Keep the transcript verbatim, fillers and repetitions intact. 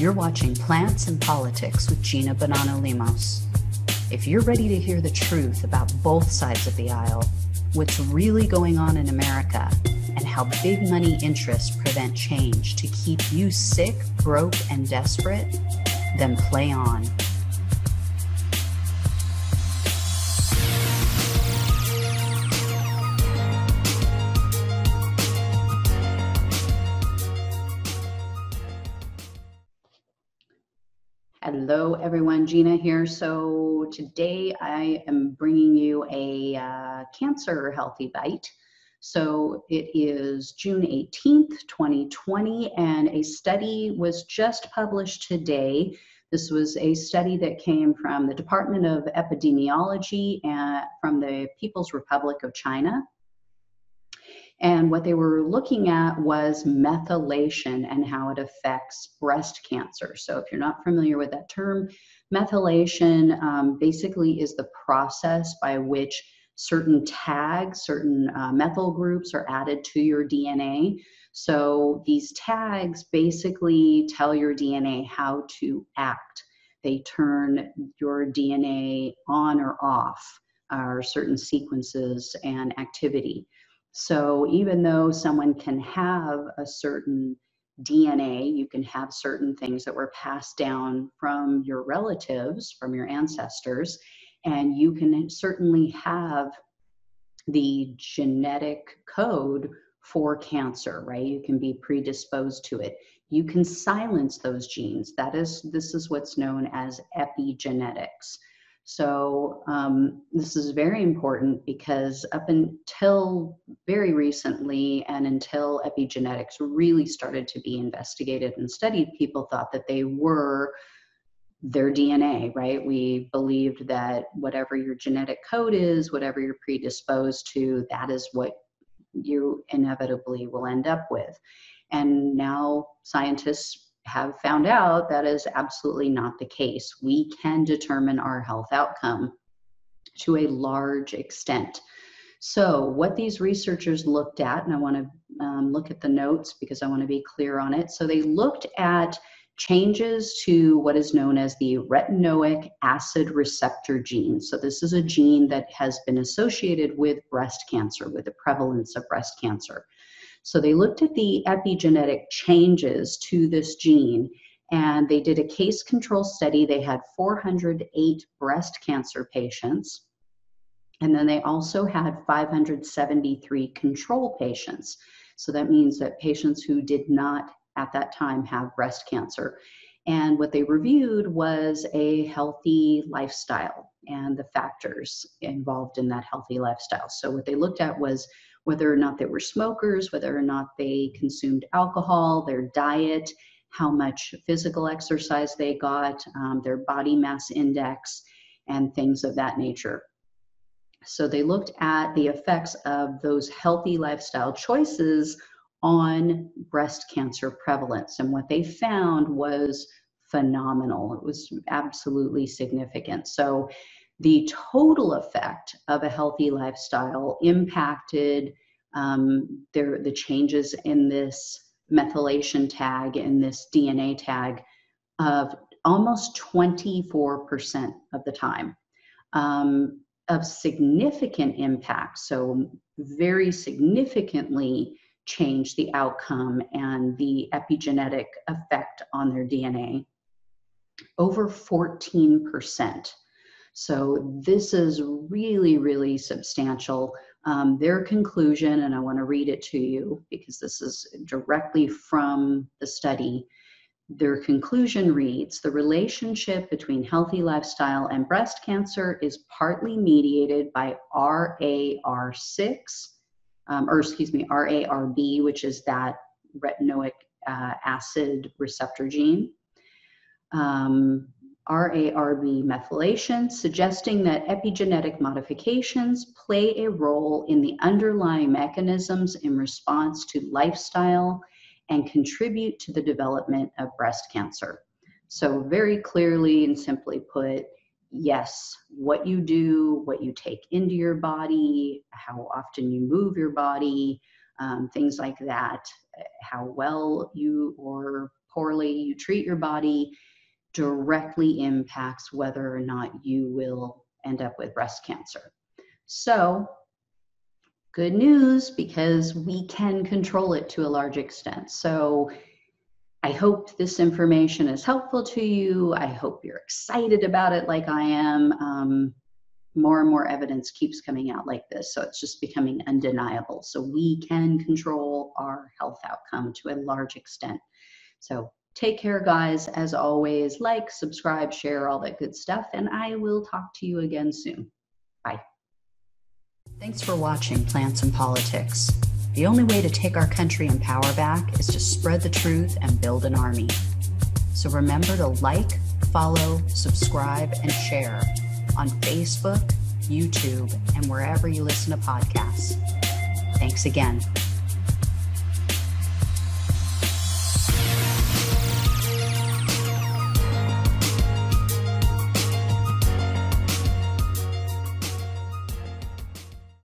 You're watching Plants and Politics with Gina Bonanno Lemos. If you're ready to hear the truth about both sides of the aisle, what's really going on in America, and how big money interests prevent change to keep you sick, broke, and desperate, then play on. Hello everyone, Gina here. So today I am bringing you a uh, cancer healthy bite. So it is June eighteenth, twenty twenty, and a study was just published today. This was a study that came from the Department of Epidemiology and from the People's Republic of China. And what they were looking at was methylation and how it affects breast cancer. So if you're not familiar with that term, methylation um, basically is the process by which certain tags, certain uh, methyl groups are added to your D N A. So these tags basically tell your D N A how to act. They turn your D N A on or off, or certain sequences and activity. So even though someone can have a certain D N A, you can have certain things that were passed down from your relatives, from your ancestors, and you can certainly have the genetic code for cancer, right? You can be predisposed to it. You can silence those genes. That is, this is what's known as epigenetics. So um, this is very important because up until very recently and until epigenetics really started to be investigated and studied, people thought that they were their D N A, right? We believed that whatever your genetic code is, whatever you're predisposed to, that is what you inevitably will end up with. And now scientists have found out that is absolutely not the case. We can determine our health outcome to a large extent. So what these researchers looked at, and I want to um, look at the notes because I want to be clear on it. So they looked at changes to what is known as the retinoic acid receptor gene. So this is a gene that has been associated with breast cancer, with the prevalence of breast cancer. So they looked at the epigenetic changes to this gene, and they did a case control study. They had four hundred eight breast cancer patients, and then they also had five hundred seventy-three control patients. So that means that patients who did not at that time have breast cancer. And what they reviewed was a healthy lifestyle and the factors involved in that healthy lifestyle. So what they looked at was whether or not they were smokers, whether or not they consumed alcohol, their diet, how much physical exercise they got, um, their body mass index, and things of that nature. So they looked at the effects of those healthy lifestyle choices on breast cancer prevalence. And what they found was phenomenal. It was absolutely significant. So the total effect of a healthy lifestyle impacted um, their, the changes in this methylation tag, in this D N A tag, of almost twenty-four percent of the time, um, of significant impact. So very significantly change the outcome and the epigenetic effect on their D N A, over fourteen percent. So this is really, really substantial. Um, their conclusion, and I want to read it to you because this is directly from the study. Their conclusion reads, the relationship between healthy lifestyle and breast cancer is partly mediated by R A R six, um, or excuse me, R A R B, which is that retinoic uh, acid receptor gene. Um, R A R B methylation, suggesting that epigenetic modifications play a role in the underlying mechanisms in response to lifestyle and contribute to the development of breast cancer. So very clearly and simply put, yes, what you do, what you take into your body, how often you move your body, um, things like that, how well you or poorly you treat your body directly impacts whether or not you will end up with breast cancer. So good news, because we can control it to a large extent. So I hope this information is helpful to you. I hope you're excited about it like I am. Um, more and more evidence keeps coming out like this, so it's just becoming undeniable. So we can control our health outcome to a large extent. So take care, guys. As always, like, subscribe, share, all that good stuff, and I will talk to you again soon. Bye. Thanks for watching Plants and Politics. The only way to take our country and power back is to spread the truth and build an army. So remember to like, follow, subscribe, and share on Facebook, YouTube, and wherever you listen to podcasts. Thanks again.